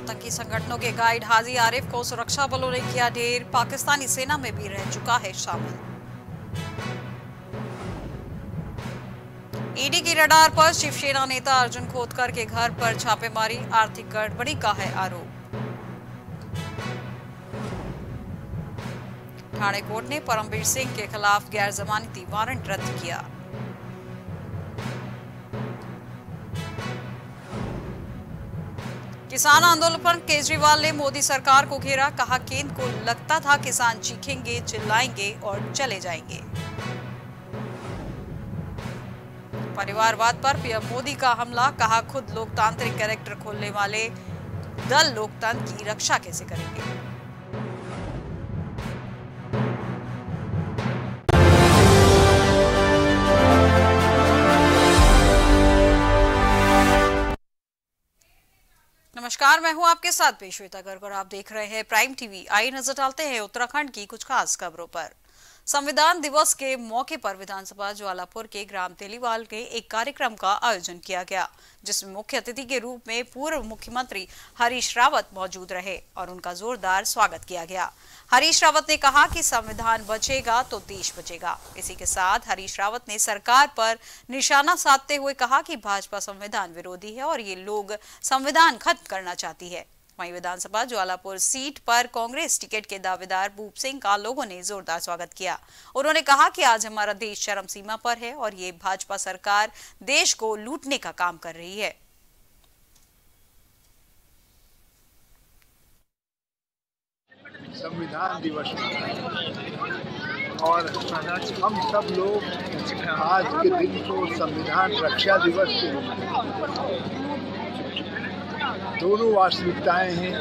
आतंकी संगठनों के गाइड हाजी आरिफ को सुरक्षा बलों ने किया ढेर, पाकिस्तानी सेना में भी रह चुका है शामिल। ईडी की रडार पर शिवसेना नेता अर्जुन खोटकर के घर पर छापेमारी, आर्थिक गड़बड़ी का है आरोप। ठाणे कोर्ट ने परमबीर सिंह के खिलाफ गैर जमानती वारंट रद्द किया। किसान आंदोलन पर केजरीवाल ने मोदी सरकार को घेरा, कहा केंद्र को लगता था किसान चीखेंगे, चिल्लाएंगे और चले जाएंगे। परिवारवाद पर पीएम मोदी का हमला, कहा खुद लोकतांत्रिक कैरेक्टर खोलने वाले दल लोकतंत्र की रक्षा कैसे करेंगे। नमस्कार, मैं हूं आपके साथ पेश्वेता गर्ग और आप देख रहे हैं प्राइम टीवी। आई नजर डालते हैं उत्तराखंड की कुछ खास खबरों पर। संविधान दिवस के मौके पर विधानसभा ज्वालापुर के ग्राम तेलीवाल के एक कार्यक्रम का आयोजन किया गया, जिसमें मुख्य अतिथि के रूप में पूर्व मुख्यमंत्री हरीश रावत मौजूद रहे और उनका जोरदार स्वागत किया गया। हरीश रावत ने कहा कि संविधान बचेगा तो देश बचेगा। इसी के साथ हरीश रावत ने सरकार पर निशाना साधते हुए कहा कि भाजपा संविधान विरोधी है और ये लोग संविधान खत्म करना चाहती है। वहीं विधानसभा ज्वालापुर सीट पर कांग्रेस टिकट के दावेदार भूप सिंह का लोगों ने जोरदार स्वागत किया। उन्होंने कहा कि आज हमारा देश चरम सीमा पर है और ये भाजपा सरकार देश को लूटने का काम कर रही है। संविधान दिवस और हम सब लोग आज के दिन को संविधान रक्षा दिवस के रूप में, दोनों वास्तविकताएं हैं।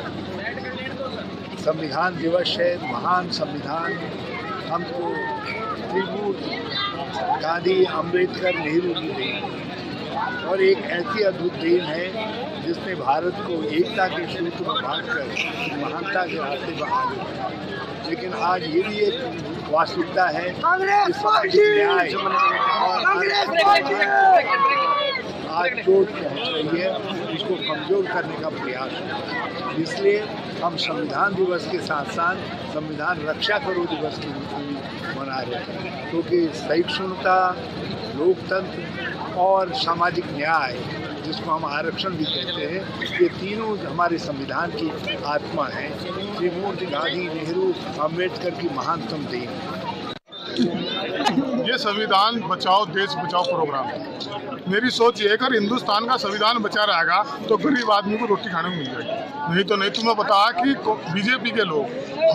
संविधान दिवस है, महान संविधान हमको त्रिमूर्ति गांधी, अम्बेडकर, नेहरू जी दें और एक ऐसी अद्भुत देन है जिसने भारत को एकता के सूत्र में बांधकर महानता के रास्ते पर आगे बढ़ाया। लेकिन आज ये भी एक वास्तविकता है आज कोर्ट पहुँच है, इसको कमजोर करने का प्रयास है। इसलिए हम संविधान दिवस के साथ साथ संविधान रक्षा करो दिवस के रूप में मना रहे हैं, क्योंकि सहिष्णुता, लोकतंत्र और सामाजिक न्याय, जिसको हम आरक्षण भी कहते हैं, ये तीनों हमारे संविधान की आत्मा है। त्रिमूर्ति गांधी, नेहरू, अम्बेडकर की महानतम देन। ये संविधान बचाओ देश बचाओ प्रोग्राम है। मेरी सोच ये है कि अगर हिंदुस्तान का संविधान बचा रहेगा तो गरीब आदमी को रोटी खाने को मिल जाएगी, नहीं तो नहीं। तुम्हें पता है कि बीजेपी के लोग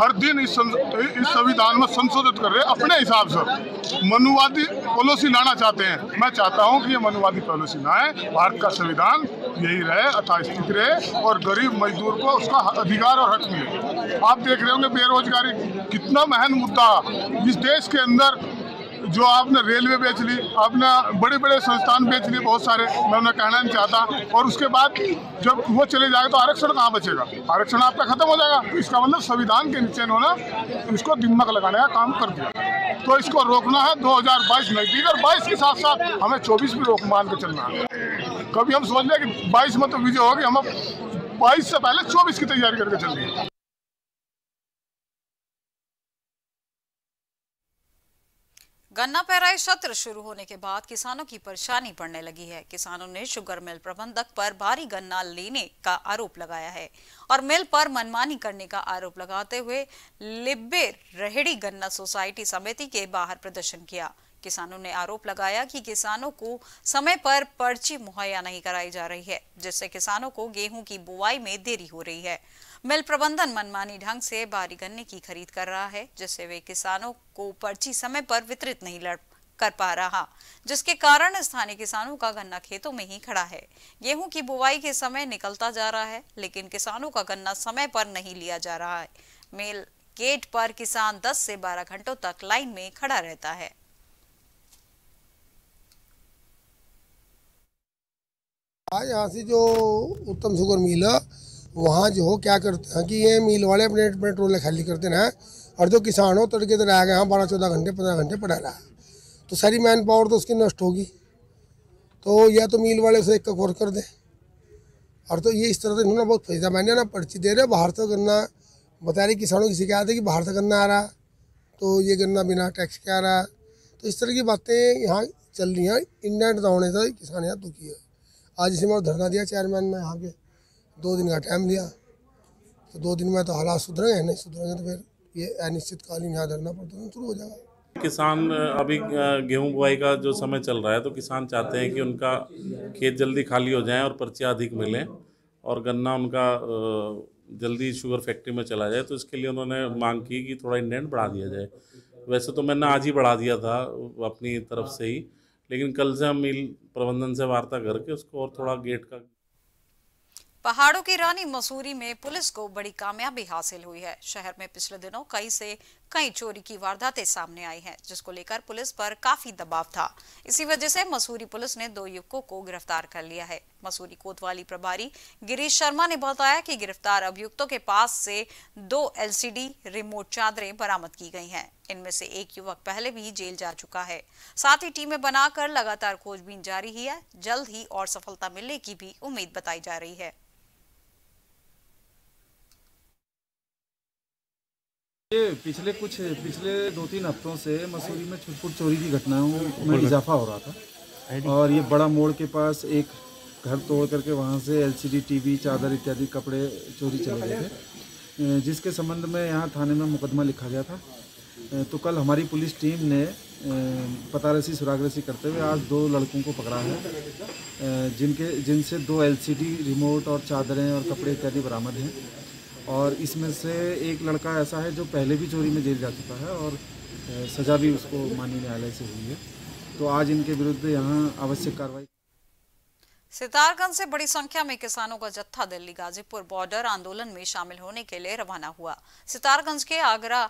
हर दिन इस संविधान में संशोधित कर रहे हैं, अपने हिसाब से मनुवादी पॉलिसी लाना चाहते हैं। मैं चाहता हूं कि ये मनुवादी पॉलिसी ना है, भारत का संविधान यही रहे, यथास्थित रहे और गरीब मजदूर को उसका अधिकार और हक मिले। आप देख रहे होंगे बेरोजगारी कितना महन मुद्दा इस देश के अंदर। जो आपने रेलवे बेच ली, आपने बड़े बड़े संस्थान बेच लिए बहुत सारे, मैं उन्हें कहना नहीं चाहता। और उसके बाद जब वो चले जाएगा तो आरक्षण कहाँ बचेगा? आरक्षण आपका खत्म हो जाएगा। तो इसका मतलब संविधान के नीचे इन्होंने इसको दिमाग लगाने का काम कर दिया। तो इसको रोकना है 2022 नजदीक और 22 के साथ साथ हमें 24 भी रोक मान के चलना है। कभी हम सोच लें कि 22 में तो विजय होगी, हम 22 से पहले 24 की तैयारी करके चल रही है। गन्ना पेराई सत्र शुरू होने के बाद किसानों की परेशानी बढ़ने लगी है। किसानों ने शुगर मिल प्रबंधक पर भारी गन्ना लेने का आरोप लगाया है और मिल पर मनमानी करने का आरोप लगाते हुए लिब्बे रहेड़ी गन्ना सोसाइटी समिति के बाहर प्रदर्शन किया। किसानों ने आरोप लगाया कि किसानों को समय पर पर्ची मुहैया नहीं कराई जा रही है, जिससे किसानों को गेहूं की बुआई में देरी हो रही है। मिल प्रबंधन मनमानी ढंग से भारी गन्ने की खरीद कर रहा है, जिससे वे किसानों को पर्ची समय पर वितरित नहीं कर पा रहा, जिसके कारण स्थानीय किसानों का गन्ना खेतों में ही खड़ा है। गेहूं की बुआई के समय निकलता जा रहा है, लेकिन किसानों का गन्ना समय पर नहीं लिया जा रहा है। मिल गेट पर किसान 10 से 12 घंटों तक लाइन में खड़ा रहता है। आज यहाँ से जो उत्तम शुगर मिल है, वहाँ जो हो क्या करते हैं कि ये मिल वाले अपने ट्रोले खाली करते हैं और जो किसान हो तड़के तो रह गए यहाँ 12-14 घंटे 15 घंटे पड़ा रहा है, तो सारी मैन पावर तो उसकी नष्ट होगी। तो या तो मिल वाले उसे एक ककोर कर दें और तो ये इस तरह से इन्होंने बहुत फायदा मान्या ना पर्ची दे रहे बाहर से गन्ना बता रहे किसानों की शिकायत है कि बाहर से गन्ना आ रहा तो ये गन्ना बिना टैक्स के आ रहा, तो इस तरह की बातें यहाँ चल रही हैं। इंटरनेट ना होने से किसान यहाँ दुखी है। आज इसी में धरना दिया चेयरमैन ने, यहाँ पे 2 दिन का टाइम लिया, तो 2 दिन में तो हालात सुधरेंगे, नहीं सुधरेंगे तो फिर ये अनिश्चितकालीन यहाँ धरना प्रदर्शन शुरू हो जाएगा। किसान अभी गेहूं बुआई का जो समय चल रहा है तो किसान चाहते हैं कि उनका खेत जल्दी खाली हो जाए और पर्चियाँ अधिक मिलें और गन्ना उनका जल्दी शुगर फैक्ट्री में चला जाए, तो इसके लिए उन्होंने मांग की कि थोड़ा इंडेंट बढ़ा दिया जाए। वैसे तो मैंने आज ही बढ़ा दिया था अपनी तरफ से ही, लेकिन कल से हम मिल प्रबंधन से वार्ता करके उसको और थोड़ा गेट का। पहाड़ों की रानी मसूरी में पुलिस को बड़ी कामयाबी हासिल हुई है। शहर में पिछले दिनों कई चोरी की वारदातें सामने आई हैं, जिसको लेकर पुलिस पर काफी दबाव था। इसी वजह से मसूरी पुलिस ने 2 युवकों को गिरफ्तार कर लिया है। मसूरी कोतवाली प्रभारी गिरीश शर्मा ने बताया कि गिरफ्तार अभियुक्तों के पास से 2 LCD रिमोट चादरें बरामद की गई हैं। इनमें से एक युवक पहले भी जेल जा चुका है। साथ ही टीमें बनाकर लगातार खोजबीन जारी है, जल्द ही और सफलता मिलने की भी उम्मीद बताई जा रही है। पिछले 2-3 हफ्तों से मसूरी में छुटपुट चोरी की घटनाओं में इजाफा हो रहा था और ये बड़ा मोड़ के पास एक घर तोड़ करके वहाँ से LCD टीवी, चादर इत्यादि कपड़े चोरी चले गए थे, जिसके संबंध में यहाँ थाने में मुकदमा लिखा गया था। तो कल हमारी पुलिस टीम ने पतारसी सुरागरसी करते हुए आज 2 लड़कों को पकड़ा है, जिनसे 2 LCD रिमोट और चादरें और कपड़े इत्यादि बरामद हैं। और इसमें से एक लड़का ऐसा है जो पहले भी चोरी में जेल जा चुका है और सजा भी उसको माननीय न्यायालय से हुई है, तो आज इनके विरुद्ध यहाँ आवश्यक कार्रवाई। सितारगंज से बड़ी संख्या में किसानों का जत्था दिल्ली गाजीपुर बॉर्डर आंदोलन में शामिल होने के लिए रवाना हुआ। सितारगंज के आगरा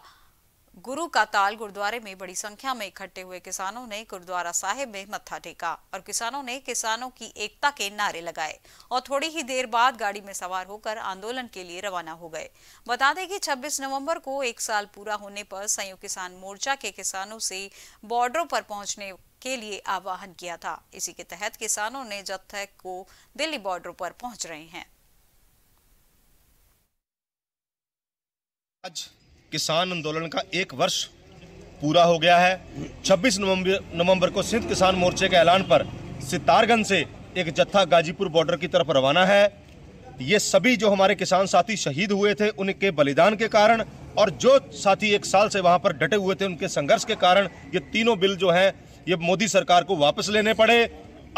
गुरु का ताल गुरुद्वारे में बड़ी संख्या में इकट्ठे हुए किसानों ने गुरुद्वारा साहिब में मत्था टेका और किसानों ने किसानों की एकता के नारे लगाए और थोड़ी ही देर बाद गाड़ी में सवार होकर आंदोलन के लिए रवाना हो गए। बता दें कि 26 नवंबर को 1 साल पूरा होने पर संयुक्त किसान मोर्चा के किसानों से बॉर्डरों पर पहुंचने के लिए आह्वान किया था। इसी के तहत किसानों ने जत्थे को दिल्ली बॉर्डर पर पहुंच रहे हैं। किसान आंदोलन का 1 वर्ष पूरा हो गया है। 26 नवंबर को सिंध किसान मोर्चे के ऐलान पर सितारगंज से एक जत्था गाजीपुर बॉर्डर की तरफ रवाना है। ये सभी जो हमारे किसान साथी शहीद हुए थे उनके बलिदान के कारण और जो साथी 1 साल से वहां पर डटे हुए थे उनके संघर्ष के कारण ये तीनों बिल जो हैं ये मोदी सरकार को वापस लेने पड़े।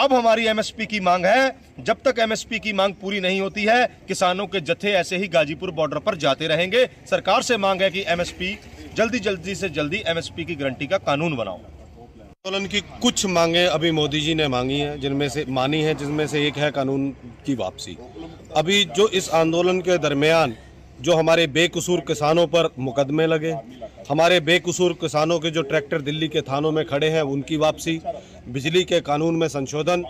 अब हमारी MSP की मांग है, जब तक MSP की मांग पूरी नहीं होती है किसानों के जत्थे ऐसे ही गाजीपुर बॉर्डर पर जाते रहेंगे। सरकार से मांग है कि MSP जल्दी से जल्दी MSP की गारंटी का कानून बनाओ। आंदोलन की कुछ मांगे अभी मोदी जी ने मांगी हैं, जिनमें से एक है कानून की वापसी। अभी जो इस आंदोलन के दरमियान जो हमारे बेकसूर किसानों पर मुकदमे लगे, हमारे बेकसूर किसानों के जो ट्रैक्टर दिल्ली के थानों में खड़े हैं उनकी वापसी, बिजली के कानून में संशोधन,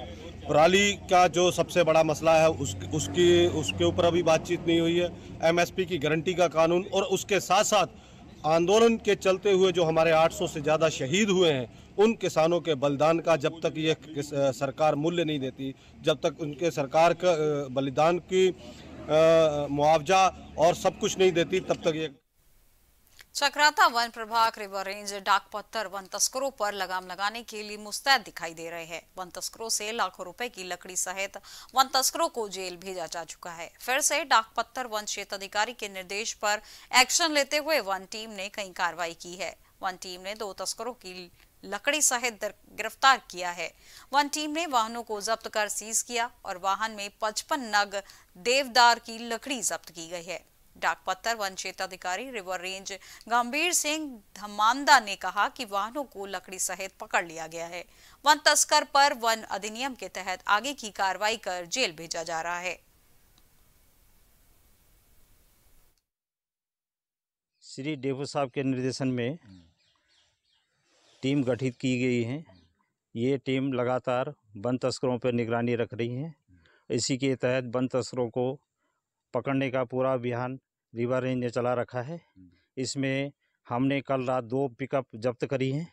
पराली का जो सबसे बड़ा मसला है उसके ऊपर अभी बातचीत नहीं हुई है, MSP की गारंटी का कानून और उसके साथ साथ आंदोलन के चलते हुए जो हमारे 800 से ज़्यादा शहीद हुए हैं उन किसानों के बलिदान का जब तक ये सरकार मूल्य नहीं देती, जब तक उनके सरकार का बलिदान की मुआवजा और सब कुछ नहीं देती तब तक ये। चक्राता वन प्रभाग river range Dak Patthar one तस्करों पर लगाम लगाने के लिए मुस्तैद दिखाई दे रहे हैं। वन तस्करों से लाखों रुपए की लकड़ी सहित वन तस्करों को जेल भेजा जा चुका है। फिर से डाक पत्थर वन क्षेत्र अधिकारी के निर्देश पर एक्शन लेते हुए वन टीम ने कई कार्रवाई की है। वन टीम ने 2 तस्करों की लकड़ी सहित गिरफ्तार किया है। वन टीम ने वाहनों को जब्त कर सीज किया और वाहन में 55 नग देवदार की लकड़ी जब्त की गई है। डाक पत्थर वन क्षेत्र अधिकारी रिवर रेंज गांभीर सिंह धमांडा ने कहा कि वाहनों को लकड़ी सहित पकड़ लिया गया है। वन तस्कर पर वन अधिनियम के तहत आगे की कार्रवाई कर जेल भेजा जा रहा है। श्री डेवो साहब के निर्देशन में टीम गठित की गई है। ये टीम लगातार वन तस्करों पर निगरानी रख रही है। इसी के तहत वन तस्करों को पकड़ने का पूरा अभियान रिवर रेंज ने चला रखा है। इसमें हमने कल रात 2 पिकअप जब्त करी हैं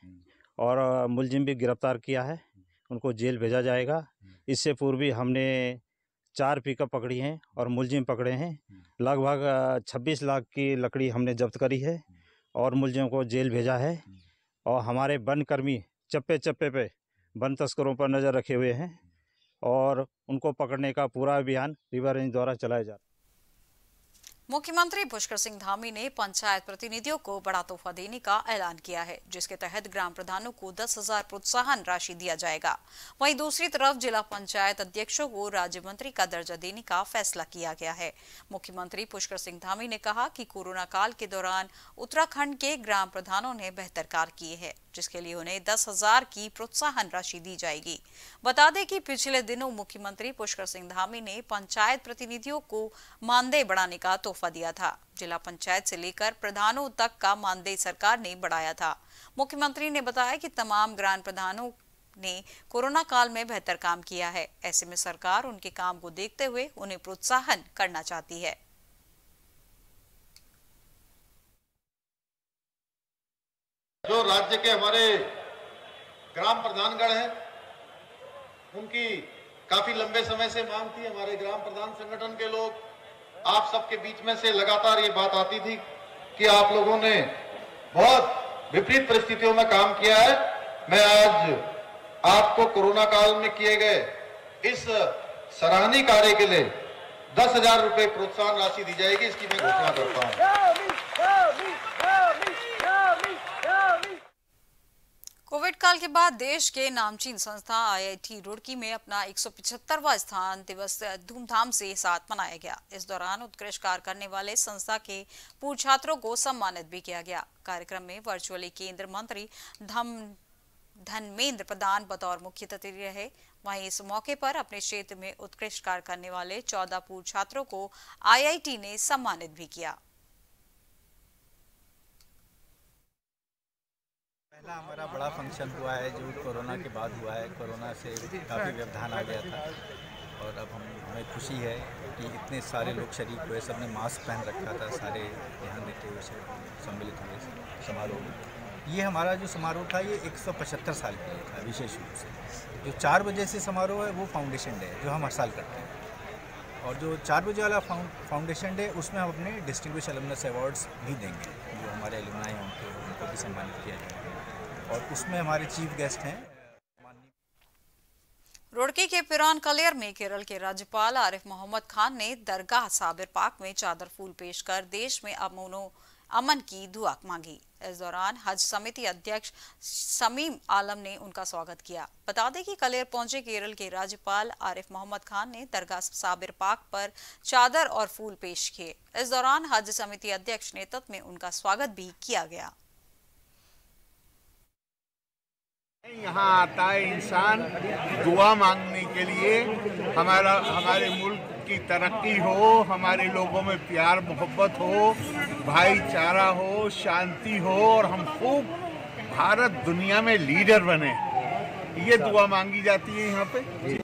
और मुलजिम भी गिरफ्तार किया है, उनको जेल भेजा जाएगा। इससे पूर्व भी हमने 4 पिकअप पकड़ी हैं और मुलजिम पकड़े हैं। लगभग 26 लाख की लकड़ी हमने जब्त करी है और मुलजिम को जेल भेजा है। और हमारे वन कर्मी चप्पे चप्पे पे वन तस्करों पर नज़र रखे हुए हैं और उनको पकड़ने का पूरा अभियान रिवर रेंज द्वारा चलाया जा रहा है। मुख्यमंत्री पुष्कर सिंह धामी ने पंचायत प्रतिनिधियों को बड़ा तोहफा देने का ऐलान किया है, जिसके तहत ग्राम प्रधानों को 10,000 प्रोत्साहन राशि दिया जाएगा। वहीं दूसरी तरफ जिला पंचायत अध्यक्षों को राज्य मंत्री का दर्जा देने का फैसला किया गया है। मुख्यमंत्री पुष्कर सिंह धामी ने कहा कि कोरोना काल के दौरान उत्तराखण्ड के ग्राम प्रधानों ने बेहतर कार्य किए हैं, जिसके लिए उन्हें 10,000 की प्रोत्साहन राशि दी जाएगी। बता दें कि पिछले दिनों मुख्यमंत्री पुष्कर सिंह धामी ने पंचायत प्रतिनिधियों को मानदेय बढ़ाने का तोहफा दिया था। जिला पंचायत से लेकर प्रधानों तक का मानदेय सरकार ने बढ़ाया था। मुख्यमंत्री ने बताया कि तमाम ग्राम प्रधानों ने कोरोना काल में बेहतर काम किया है, ऐसे में सरकार उनके काम को देखते हुए उन्हें प्रोत्साहन करना चाहती है। जो राज्य के हमारे ग्राम प्रधानगण हैं, उनकी काफी लंबे समय से मांग थी। हमारे ग्राम प्रधान संगठन के लोग, आप सबके बीच में से लगातार ये बात आती थी कि आप लोगों ने बहुत विपरीत परिस्थितियों में काम किया है। मैं आज आपको कोरोना काल में किए गए इस सराहनीय कार्य के लिए 10,000 रुपये प्रोत्साहन राशि दी जाएगी, इसकी मैं घोषणा करता हूँ। कोविड काल के बाद देश के नामचीन संस्था आईआईटी रुड़की में अपना 175वां स्थान दिवस धूमधाम से साथ मनाया गया। इस दौरान उत्कृष्ट कार्य करने वाले संस्था के पूर्व छात्रों को सम्मानित भी किया गया। कार्यक्रम में वर्चुअली केंद्रीय मंत्री धर्मेंद्र प्रधान बतौर मुख्य अतिथि रहे। वहीं इस मौके पर अपने क्षेत्र में उत्कृष्ट कार्य करने वाले 14 पूर्व छात्रों को आईआईटी ने सम्मानित भी किया। पहला हमारा बड़ा फंक्शन हुआ है जो कोरोना के बाद हुआ है। कोरोना से काफ़ी व्यवधान आ गया था और अब हमें खुशी है कि इतने सारे लोग शरीक हुए। सबने मास्क पहन रखा था, सारे ध्यान देते हुए सम्मिलित हुए समारोह में। ये हमारा जो समारोह था ये 175 साल के लिए था। विशेष रूप से जो 4 बजे से समारोह है वो फाउंडेशन डे जो हम हर साल करते हैं, और जो 4 बजे वाला फाउंडेशन डे उसमें हम अपने डिस्टिंग्विश एलुमनस अवार्ड्स भी देंगे जो हमारे एलुमनाई हैं, उनको भी सम्मानित किया जाएगा और उसमें हमारे चीफ गेस्ट हैं। रुड़की के पिरान कलेर में केरल के राज्यपाल आरिफ मोहम्मद खान ने दरगाह साबिर पाक में चादर फूल पेश कर देश में अमन की दुआ मांगी। इस दौरान हज समिति अध्यक्ष समीम आलम ने उनका स्वागत किया। बता दें कि कलेर पहुंचे केरल के राज्यपाल आरिफ मोहम्मद खान ने दरगाह साबिर पाक पर चादर और फूल पेश किए। इस दौरान हज समिति अध्यक्ष नेतृत्व में उनका स्वागत भी किया गया। यहाँ आता है इंसान दुआ मांगने के लिए। हमारे मुल्क की तरक्की हो, हमारे लोगों में प्यार मोहब्बत हो, भाईचारा हो, शांति हो और हम खूब भारत दुनिया में लीडर बने, ये दुआ मांगी जाती है यहाँ पे।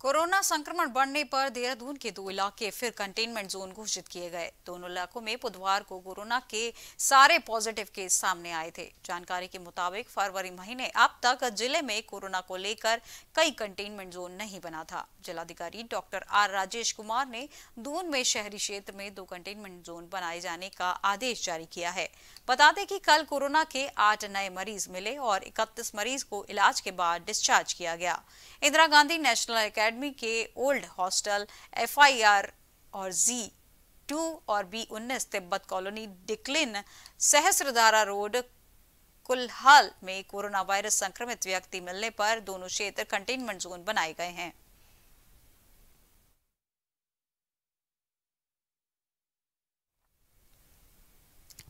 कोरोना संक्रमण बढ़ने पर देहरादून के 2 इलाके फिर कंटेनमेंट जोन घोषित किए गए। दोनों इलाकों में बुधवार को कोरोना के सारे पॉजिटिव केस सामने आए थे। जानकारी के मुताबिक फरवरी महीने अब तक जिले में कोरोना को लेकर कई कंटेनमेंट जोन नहीं बना था। जिलाधिकारी डॉक्टर आर राजेश कुमार ने दून में शहरी क्षेत्र में 2 कंटेनमेंट जोन बनाए जाने का आदेश जारी किया है। बता दें कि कल कोरोना के 8 नए मरीज मिले और 31 मरीज को इलाज के बाद डिस्चार्ज किया गया। इंदिरा गांधी नेशनल एकेडमी के ओल्ड हॉस्टल FIR और Z2 और B19 तिब्बत कॉलोनी डिक्लिन सहस्रधारा रोड कुलहाल में कोरोना वायरस संक्रमित व्यक्ति मिलने पर दोनों क्षेत्र कंटेनमेंट जोन बनाए गए हैं।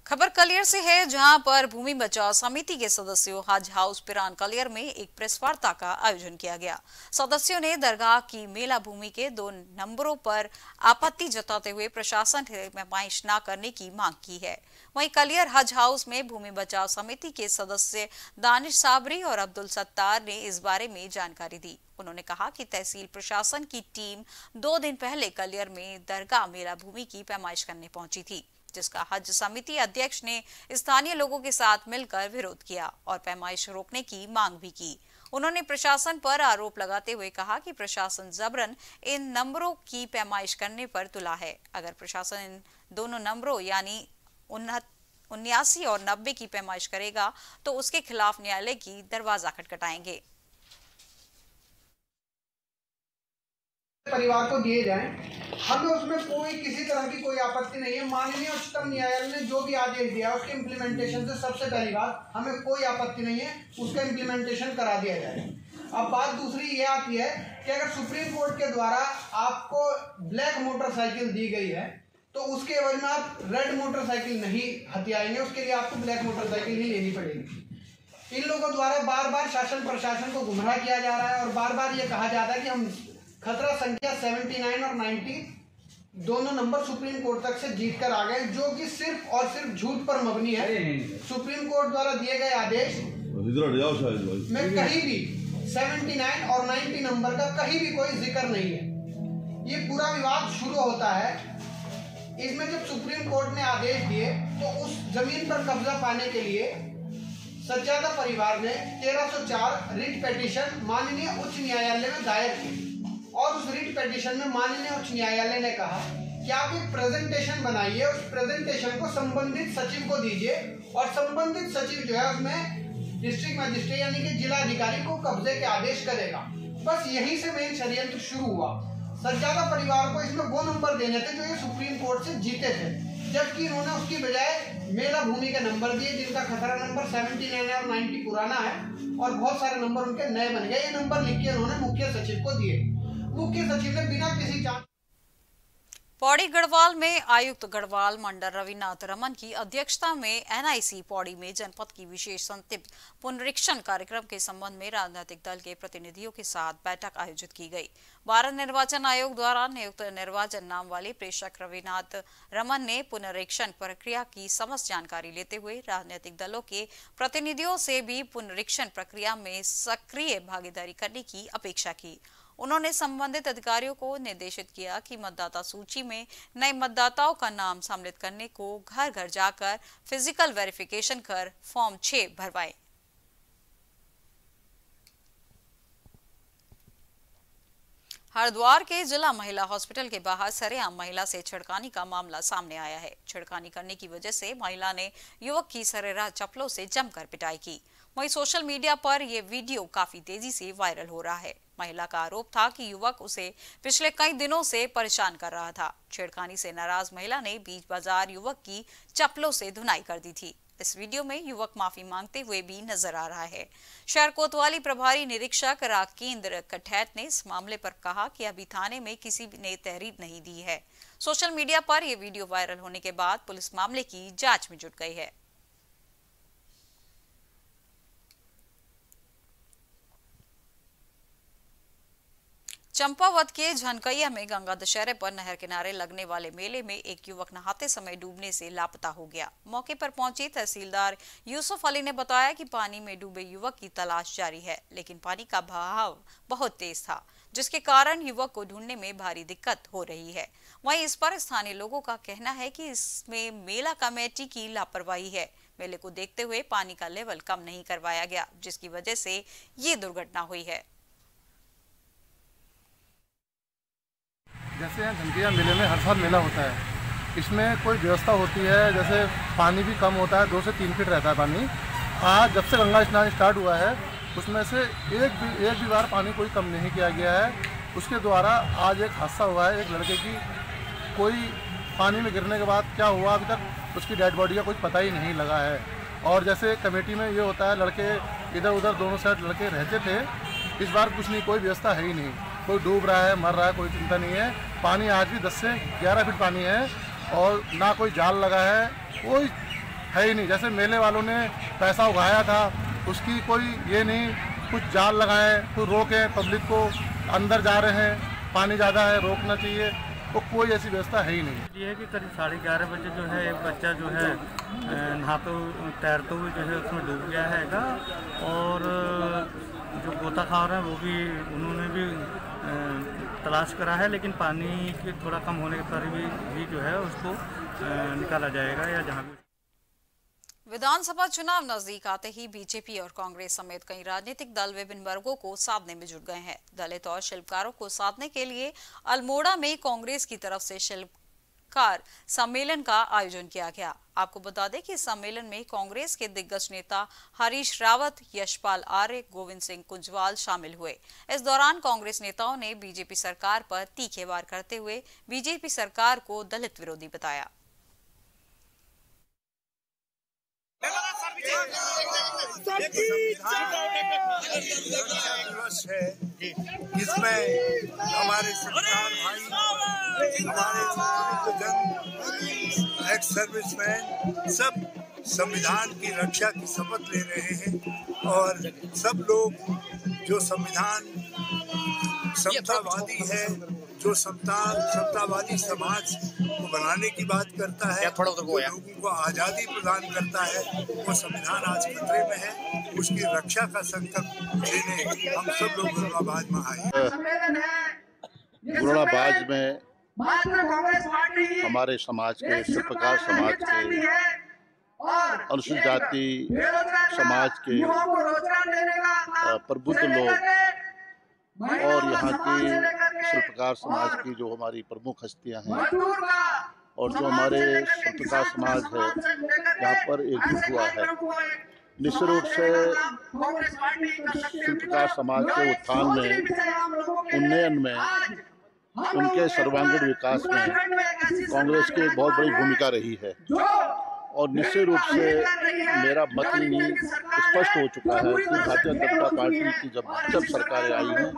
खबर कलियर से है, जहां पर भूमि बचाव समिति के सदस्यों हज हाउस पिरान कलियर में एक प्रेस वार्ता का आयोजन किया गया। सदस्यों ने दरगाह की मेला भूमि के 2 नंबरों पर आपत्ति जताते हुए प्रशासन से नुमाइश न करने की मांग की है। वहीं कलियर हज हाउस में भूमि बचाव समिति के सदस्य दानिश साबरी और अब्दुल सत्तार ने इस बारे में जानकारी दी। उन्होंने कहा कि तहसील प्रशासन की टीम 2 दिन पहले कलियर में दरगाह मेला भूमि की पैमाइश करने पहुंची थी, जिसका हज समिति अध्यक्ष ने स्थानीय लोगों के साथ मिलकर विरोध किया और पैमाइश रोकने की मांग भी की। उन्होंने प्रशासन पर आरोप लगाते हुए कहा कि प्रशासन जबरन इन नंबरों की पैमाइश करने पर तुला है। अगर प्रशासन इन दोनों नंबरों यानी 79 और 90 की पैमाइश करेगा तो उसके खिलाफ न्यायालय की दरवाजा खटखटाएंगे। परिवार को दिए जाएं, हमें उसमें कोई किसी तरह की कोई आपत्ति नहीं है। माननीय उच्चतम न्यायालय ने जो भी आदेश दिया उसके इम्प्लीमेंटेशन से सबसे पहली बात हमें कोई आपत्ति नहीं है, उसका इम्प्लीमेंटेशन करा दिया जाए। अब बात दूसरी ये आती है कि अगर सुप्रीम कोर्ट के द्वारा आपको ब्लैक मोटरसाइकिल दी गई है तो उसके एवज में आप रेड मोटरसाइकिल नहीं हथियाएंगे, उसके लिए आपको ब्लैक मोटरसाइकिल ही लेनी पड़ेगी। इन लोगों द्वारा बार बार शासन प्रशासन को गुमराह किया जा रहा है और बार बार ये कहा जाता है कि हम खतरा संख्या 79 और 90 दोनों नंबर सुप्रीम कोर्ट तक से जीतकर आ गए, जो कि सिर्फ और सिर्फ झूठ पर मबनी है। सुप्रीम कोर्ट द्वारा दिए गए आदेश में कहीं भी 79 और 90 नंबर का कहीं भी कोई जिक्र नहीं है। ये पूरा विवाद शुरू होता है। इसमें जब सुप्रीम कोर्ट ने आदेश दिए तो उस जमीन पर कब्जा पाने के लिए सज्जादा परिवार ने 1304 रिट पेटिशन माननीय उच्च न्यायालय में दायर की और उस रिट पेटिशन में माननीय उच्च न्यायालय ने कहा कि आप एक प्रेजेंटेशन बनाइए, उस प्रेजेंटेशन को संबंधित सचिव को दीजिए और संबंधित सचिव जो है उसमें डिस्ट्रिक्ट मजिस्ट्रेट यानी कि जिला अधिकारी को कब्जे के आदेश करेगा। बस यहीं से मेन षड्यंत्र शुरू हुआ। सज्जादा परिवार को इसमें वो नंबर देने थे जो ये सुप्रीम कोर्ट से जीते थे, जबकि इन्होंने उसकी बजाय मेला भूमि के नंबर दिए जिनका खतरा नंबर 79 और 90 पुराना है और बहुत सारे नंबर उनके नए बन गए। ये नंबर लिख के उन्होंने मुख्य सचिव को दिए। मुख्य सचिव ने बिना किसी जांच पौड़ी गढ़वाल में आयुक्त गढ़वाल मंडल रविनाथ रमन की अध्यक्षता में एनआईसी पौड़ी में जनपद की विशेष संक्षिप्त पुनरीक्षण कार्यक्रम के संबंध में राजनीतिक दल के प्रतिनिधियों के साथ बैठक आयोजित की गई। भारत निर्वाचन आयोग द्वारा नियुक्त निर्वाचन नाम वाले प्रेक्षक रविनाथ रमन ने पुनरीक्षण प्रक्रिया की समस्त जानकारी लेते हुए राजनीतिक दलों के प्रतिनिधियों से भी पुनरीक्षण प्रक्रिया में सक्रिय भागीदारी करने की अपेक्षा की। उन्होंने संबंधित अधिकारियों को निर्देशित किया कि मतदाता सूची में नए मतदाताओं का नाम सम्मिलित करने को घर घर जाकर फिजिकल वेरिफिकेशन कर फॉर्म 6 भरवाएं। हरिद्वार के जिला महिला हॉस्पिटल के बाहर सरेआम महिला से छेड़खानी का मामला सामने आया है। छेड़खानी करने की वजह से महिला ने युवक की सरेराह चप्पलों से जमकर पिटाई की। वहीं सोशल मीडिया पर यह वीडियो काफी तेजी से वायरल हो रहा है। महिला का आरोप था कि युवक उसे पिछले कई दिनों से परेशान कर रहा था। छेड़खानी से नाराज महिला ने बीच बाजार युवक की चप्पलों से धुनाई कर दी थी। इस वीडियो में युवक माफी मांगते हुए भी नजर आ रहा है। शहर कोतवाली प्रभारी निरीक्षक राकेन्द्र कठैत ने इस मामले पर कहा कि अभी थाने में किसी ने तहरीर नहीं दी है। सोशल मीडिया पर यह वीडियो वायरल होने के बाद पुलिस मामले की जांच में जुट गई है। चंपावत के झनकैया में गंगा दशहरे पर नहर किनारे लगने वाले मेले में एक युवक नहाते समय डूबने से लापता हो गया। मौके पर पहुंचे तहसीलदार यूसुफ अली ने बताया कि पानी में डूबे युवक की तलाश जारी है, लेकिन पानी का बहाव बहुत तेज था जिसके कारण युवक को ढूंढने में भारी दिक्कत हो रही है। वहीं इस पर स्थानीय लोगों का कहना है कि इसमें मेला कमेटी की लापरवाही है। मेले को देखते हुए पानी का लेवल कम नहीं करवाया गया जिसकी वजह से ये दुर्घटना हुई है। जैसे यहाँ झनकिया मेले में हर साल मेला होता है, इसमें कोई व्यवस्था होती है, जैसे पानी भी कम होता है, 2 से 3 फीट रहता है पानी। आज जब से गंगा स्नान स्टार्ट हुआ है उसमें से एक भी बार पानी कोई कम नहीं किया गया है। उसके द्वारा आज एक हादसा हुआ है, एक लड़के की कोई पानी में गिरने के बाद क्या हुआ अभी तक उसकी डेड बॉडी का कुछ पता ही नहीं लगा है। और जैसे कमेटी में ये होता है लड़के इधर उधर दोनों साइड लड़के रहते थे, इस बार कुछ नहीं, कोई व्यवस्था है ही नहीं। कोई डूब रहा है, मर रहा है, कोई चिंता नहीं है। पानी आज भी 10 से 11 फीट पानी है और ना कोई जाल लगा है, कोई है ही नहीं। जैसे मेले वालों ने पैसा उगाया था उसकी कोई ये नहीं, कुछ जाल लगाएं, कुछ रोकें, पब्लिक को अंदर जा रहे हैं, पानी ज़्यादा है, रोकना चाहिए, तो कोई ऐसी व्यवस्था है ही नहीं। ये है कि करीब 11:30 बजे जो है एक बच्चा जो है नहाते तैरते हुए जो है उसमें डूब गया हैगा और जो गोता खा रहे हैं वो भी उन्होंने भी तलाश करा है, लेकिन पानी के थोड़ा कम होने पर भी जो है उसको निकाला जाएगा या जहाँ भी। विधानसभा चुनाव नजदीक आते ही बीजेपी और कांग्रेस समेत कई राजनीतिक दल विभिन्न वर्गों को साधने में जुट गए हैं। दलित और शिल्पकारों को साधने के लिए अल्मोड़ा में कांग्रेस की तरफ से शिल्पकार सम्मेलन का आयोजन किया गया। आपको बता दें कि सम्मेलन में कांग्रेस के दिग्गज नेता हरीश रावत, यशपाल आर्य, गोविंद सिंह कुंजवाल शामिल हुए। इस दौरान कांग्रेस नेताओं ने बीजेपी सरकार पर तीखे वार करते हुए बीजेपी सरकार को दलित विरोधी बताया। है इसमें हमारे सरकार भाई, हमारे जन, एक्स सर्विसमैन सब संविधान की रक्षा की शपथ ले रहे हैं और सब लोग जो संविधान समतावादी है, जो समतावादी समाज को बनाने की बात करता है, लोगों को आज़ादी प्रदान करता है, वो संविधान आज खतरे में है। उसकी रक्षा का संकल्प लेने हम सब लोग मुरादाबाद में आए। मुरादाबाद में हमारे समाज के, शिल्पकार समाज के, अनुसूचित जाति समाज के प्रबुद्ध लोग और यहाँ की शिल्पकार समाज की जो हमारी प्रमुख हस्तियाँ हैं और जो हमारे शिल्पकार समाज है यहाँ पर एकजुट हुआ है। निश्चित रूप से शिल्पकार समाज के उत्थान में, उन्नयन में, उनके सर्वांगीण विकास में कांग्रेस की एक बहुत बड़ी भूमिका रही है और निश्चित रूप से मेरा मत ही स्पष्ट हो चुका है कि भारतीय जनता पार्टी की जब सरकारें आई हैं,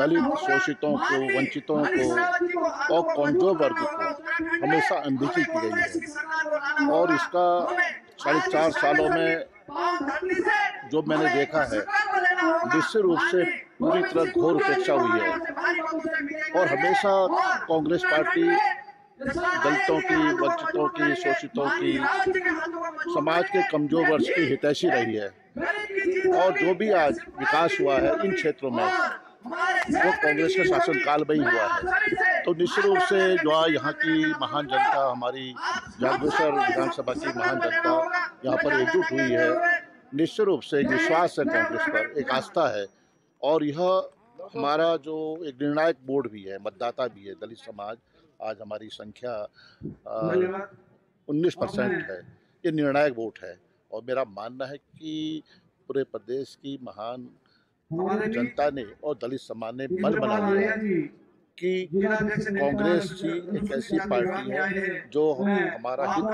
दलित, शोषितों को, वंचितों को और कमजोर वर्ग को हमेशा अनदेखी की गई है। और इसका 4.5 सालों में जो मैंने देखा है, निश्चित रूप से पूरी तरह घोर उपेक्षा हुई है और हमेशा कांग्रेस पार्टी दलितों की, वंचितों की, शोषितों की, समाज के कमजोर वर्ग की हितैषी रही है। और जो भी आज विकास हुआ है इन क्षेत्रों में, वो कांग्रेस के शासनकाल में ही हुआ है। तो निश्चित रूप से जो यहाँ की महान जनता, हमारी जागेश्वर विधानसभा की महान जनता यहाँ पर एकजुट हुई है, निश्चित रूप से एक विश्वास है कांग्रेस पर, एक आस्था है। और यह हमारा जो एक निर्णायक बोर्ड भी है, मतदाता भी है, दलित समाज आज हमारी संख्या 19% है, ये निर्णायक वोट है। और मेरा मानना है कि पूरे प्रदेश की महान जनता ने और दलित समाज ने बल बना लिया कि कांग्रेस की एक ऐसी पार्टी है जो हमारा हित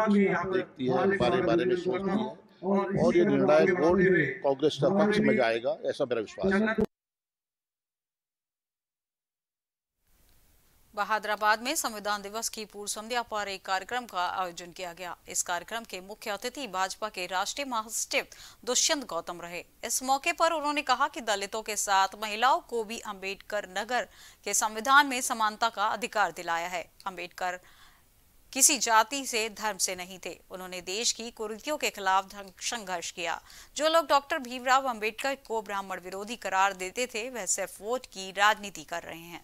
देखती है, हमारे बारे में सोचती है और ये निर्णायक वोट कांग्रेस का पक्ष में जाएगा, ऐसा मेरा विश्वास है। हैदराबाद में संविधान दिवस की पूर्व संध्या पर एक कार्यक्रम का आयोजन किया गया। इस कार्यक्रम के मुख्य अतिथि भाजपा के राष्ट्रीय महासचिव दुष्यंत गौतम रहे। इस मौके पर उन्होंने कहा कि दलितों के साथ महिलाओं को भी अम्बेडकर नगर के संविधान में समानता का अधिकार दिलाया है। अम्बेडकर किसी जाति से, धर्म से नहीं थे। उन्होंने देश की कुरीतियों के खिलाफ संघर्ष किया। जो लोग डॉक्टर भीमराव अम्बेडकर को ब्राह्मण विरोधी करार देते थे, वह सिर्फ वोट की राजनीति कर रहे हैं।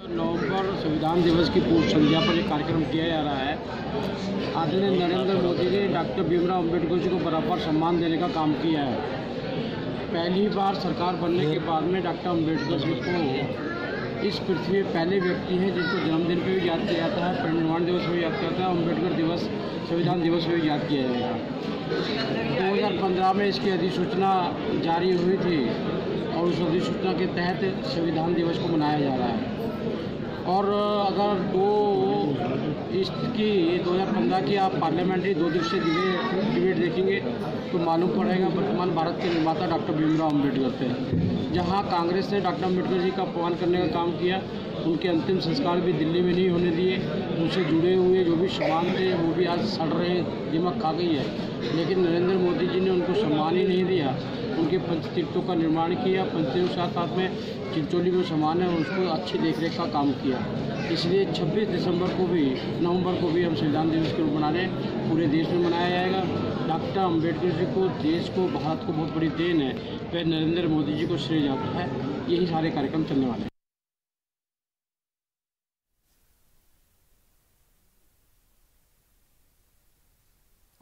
9 नवंबर संविधान दिवस की पूर्व संध्या पर एक कार्यक्रम किया जा रहा है। आदरणीय नरेंद्र मोदी ने डॉक्टर भीमराव अम्बेडकर जी को बराबर सम्मान देने का काम किया है। पहली बार सरकार बनने के बाद में डॉक्टर अम्बेडकर जी को इस पृथ्वी में पहले व्यक्ति हैं जिनको जन्मदिन पे भी याद किया जाता है, परिनिर्वाण दिवस भी याद किया जाता है, अम्बेडकर दिवस, संविधान दिवस भी याद किया जाएगा। 2015 में इसकी अधिसूचना जारी हुई थी और उस अधिसूचना के तहत संविधान दिवस को मनाया जा रहा है। और अगर 2015 की आप पार्लियामेंट्री 2 दिवसीय डिबेट देखेंगे तो मालूम पड़ेगा वर्तमान भारत के निर्माता डॉक्टर भीमराव अम्बेडकर थे। जहां कांग्रेस ने डॉक्टर अम्बेडकर जी का अपमान करने का काम किया, उनके अंतिम संस्कार भी दिल्ली में नहीं होने दिए। उनसे जुड़े हुए जो भी सम्मान थे वो भी आज सड़ रहे, दिमक खा गई है। लेकिन नरेंद्र मोदी जी ने उनको सम्मान ही नहीं दिया। उनके पंचतीर्थों का निर्माण किया, पंचतीर्थों के साथ साथ में चिंचोली में समान है, उसको अच्छी देखरेख का काम किया। इसलिए 26 नवंबर को भी हम संविधान दिवस के रूप मनाने पूरे देश में मनाया जाएगा। डॉक्टर अम्बेडकर जी को, देश को, भारत को बहुत बड़ी देन है, वह नरेंद्र मोदी जी को श्रेय जाता है। यही सारे कार्यक्रम चलने वाले हैं।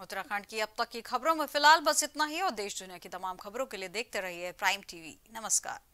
उत्तराखंड की अब तक की खबरों में फिलहाल बस इतना ही और देश दुनिया की तमाम खबरों के लिए देखते रहिए प्राइम टीवी। नमस्कार।